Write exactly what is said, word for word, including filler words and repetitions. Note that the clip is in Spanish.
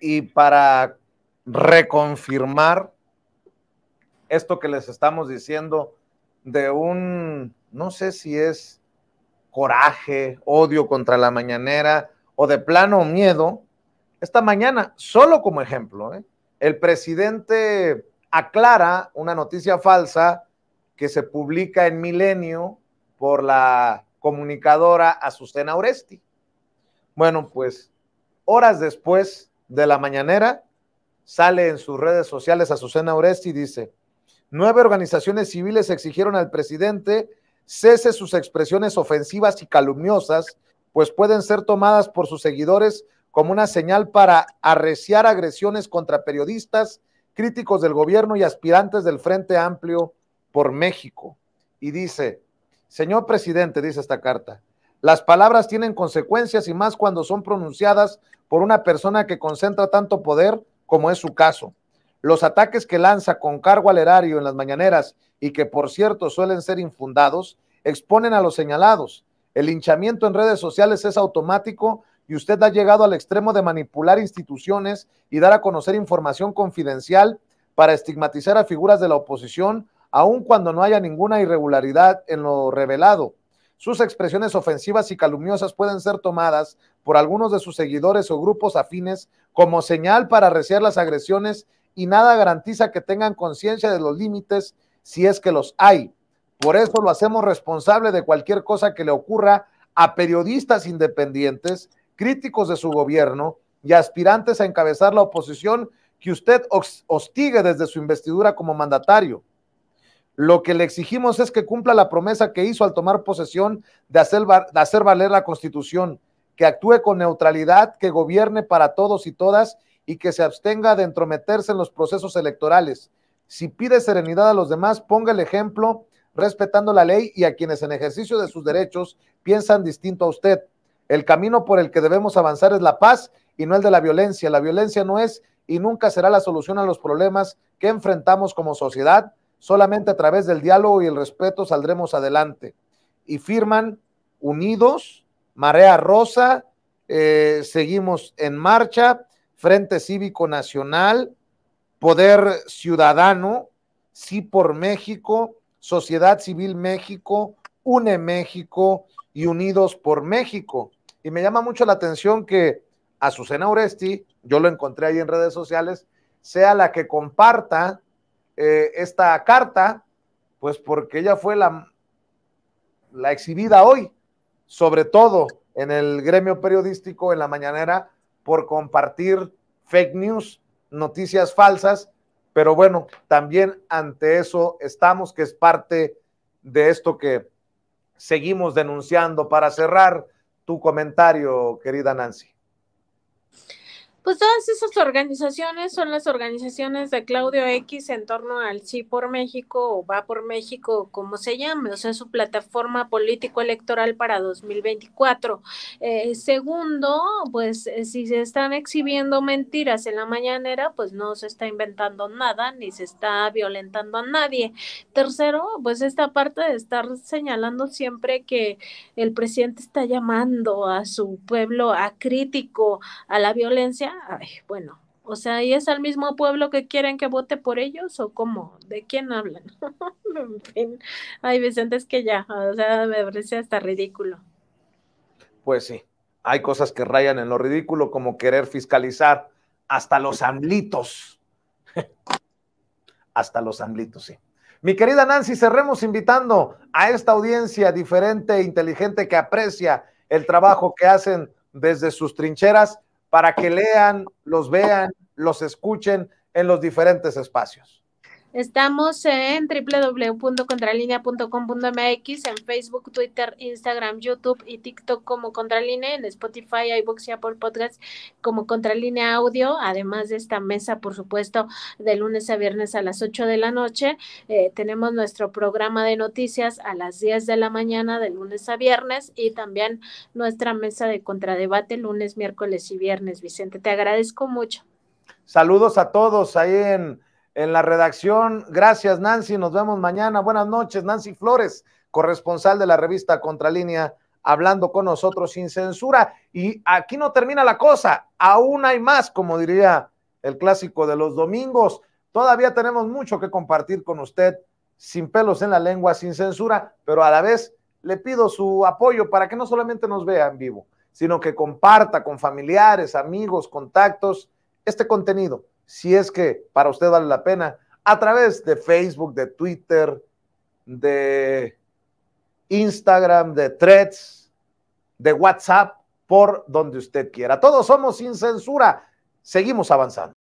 y para reconfirmar esto que les estamos diciendo de un, no sé si es coraje, odio contra la mañanera o de plano miedo, esta mañana, solo como ejemplo, ¿eh? El presidente aclara una noticia falsa que se publica en Milenio por la comunicadora Azucena Uresti. Bueno, pues horas después de la mañanera, sale en sus redes sociales Azucena Uresti y dice: nueve organizaciones civiles exigieron al presidente cese sus expresiones ofensivas y calumniosas, pues pueden ser tomadas por sus seguidores como una señal para arreciar agresiones contra periodistas, críticos del gobierno y aspirantes del Frente Amplio por México. Y dice, señor presidente, dice esta carta, las palabras tienen consecuencias y más cuando son pronunciadas por una persona que concentra tanto poder como es su caso. Los ataques que lanza con cargo al erario en las mañaneras y que por cierto suelen ser infundados, exponen a los señalados. El linchamiento en redes sociales es automático y usted ha llegado al extremo de manipular instituciones y dar a conocer información confidencial para estigmatizar a figuras de la oposición, aun cuando no haya ninguna irregularidad en lo revelado. Sus expresiones ofensivas y calumniosas pueden ser tomadas por algunos de sus seguidores o grupos afines como señal para arreciar las agresiones y nada garantiza que tengan conciencia de los límites si es que los hay. Por eso lo hacemos responsable de cualquier cosa que le ocurra a periodistas independientes, críticos de su gobierno y aspirantes a encabezar la oposición que usted hostigue desde su investidura como mandatario. Lo que le exigimos es que cumpla la promesa que hizo al tomar posesión de hacer, de hacer valer la Constitución, que actúe con neutralidad, que gobierne para todos y todas y que se abstenga de entrometerse en los procesos electorales. Si pide serenidad a los demás, ponga el ejemplo respetando la ley y a quienes en ejercicio de sus derechos piensan distinto a usted. El camino por el que debemos avanzar es la paz y no el de la violencia. La violencia no es y nunca será la solución a los problemas que enfrentamos como sociedad. Solamente a través del diálogo y el respeto saldremos adelante. Y firman Unidos, Marea Rosa, eh, Seguimos en Marcha, Frente Cívico Nacional, Poder Ciudadano, Sí por México, Sociedad Civil México, UNE México y Unidos por México. Y me llama mucho la atención que Azucena Uresti, yo lo encontré ahí en redes sociales, sea la que comparta Eh, esta carta, pues porque ella fue la, la exhibida hoy, sobre todo en el gremio periodístico, en la mañanera, por compartir fake news, noticias falsas, pero bueno, también ante eso estamos, que es parte de esto que seguimos denunciando. Para cerrar tu comentario, querida Nancy. Pues todas esas organizaciones son las organizaciones de Claudio X en torno al Sí por México o Va por México, como se llame, o sea, su plataforma político-electoral para dos mil veinticuatro. Eh, segundo, pues si se están exhibiendo mentiras en la mañanera, pues no se está inventando nada, ni se está violentando a nadie. Tercero, pues esta parte de estar señalando siempre que el presidente está llamando a su pueblo acrítico a la violencia. Ay, bueno, o sea, ¿y es al mismo pueblo que quieren que vote por ellos o cómo? ¿De quién hablan? En fin, ay, Vicente, es que ya, o sea, me parece hasta ridículo. Pues sí, hay cosas que rayan en lo ridículo, como querer fiscalizar hasta los amblitos. Hasta los amblitos, sí. Mi querida Nancy, cerremos invitando a esta audiencia diferente e inteligente que aprecia el trabajo que hacen desde sus trincheras, para que lean, los vean, los escuchen en los diferentes espacios. Estamos en w w w punto contralinea punto com punto m x, en Facebook, Twitter, Instagram, YouTube y TikTok como Contralinea, en Spotify, iVoox y Apple Podcasts como Contralinea Audio, además de esta mesa, por supuesto, de lunes a viernes a las ocho de la noche. Eh, tenemos nuestro programa de noticias a las diez de la mañana de lunes a viernes y también nuestra mesa de contradebate lunes, miércoles y viernes. Vicente, te agradezco mucho. Saludos a todos ahí en... en la redacción. Gracias, Nancy, nos vemos mañana. Buenas noches, Nancy Flores, corresponsal de la revista Contralínea hablando con nosotros sin censura. Y aquí no termina la cosa, aún hay más, como diría el clásico de los domingos. Todavía tenemos mucho que compartir con usted, sin pelos en la lengua, sin censura, pero a la vez le pido su apoyo para que no solamente nos vea en vivo, sino que comparta con familiares, amigos, contactos este contenido, si es que para usted vale la pena, a través de Facebook, de Twitter, de Instagram, de Threads, de WhatsApp, por donde usted quiera. Todos somos Sin Censura. Seguimos avanzando.